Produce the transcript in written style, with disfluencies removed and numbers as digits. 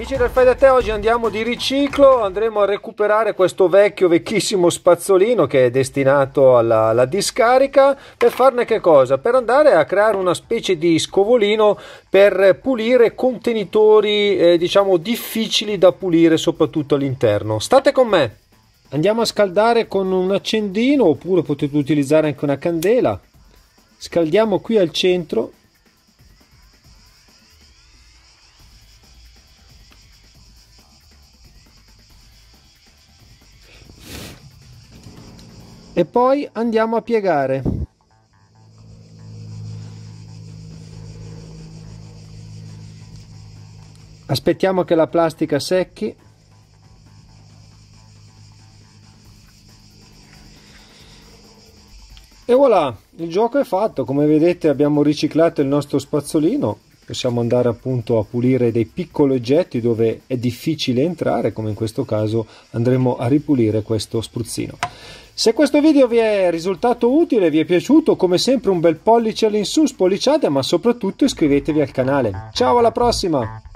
Amici del Fai da Te, oggi andiamo di riciclo, andremo a recuperare questo vecchissimo spazzolino che è destinato alla discarica. Per farne che cosa? Per andare a creare una specie di scovolino per pulire contenitori diciamo difficili da pulire, soprattutto all'interno. State con me! Andiamo a scaldare con un accendino, oppure potete utilizzare anche una candela. Scaldiamo qui al centro. E poi andiamo a piegare. Aspettiamo che la plastica secchi. E voilà, il gioco è fatto. Come vedete abbiamo riciclato il nostro spazzolino. Possiamo andare appunto a pulire dei piccoli oggetti dove è difficile entrare, come in questo caso andremo a ripulire questo spruzzino. Se questo video vi è risultato utile, vi è piaciuto, come sempre un bel pollice all'insù, spolliciate, ma soprattutto iscrivetevi al canale. Ciao, alla prossima!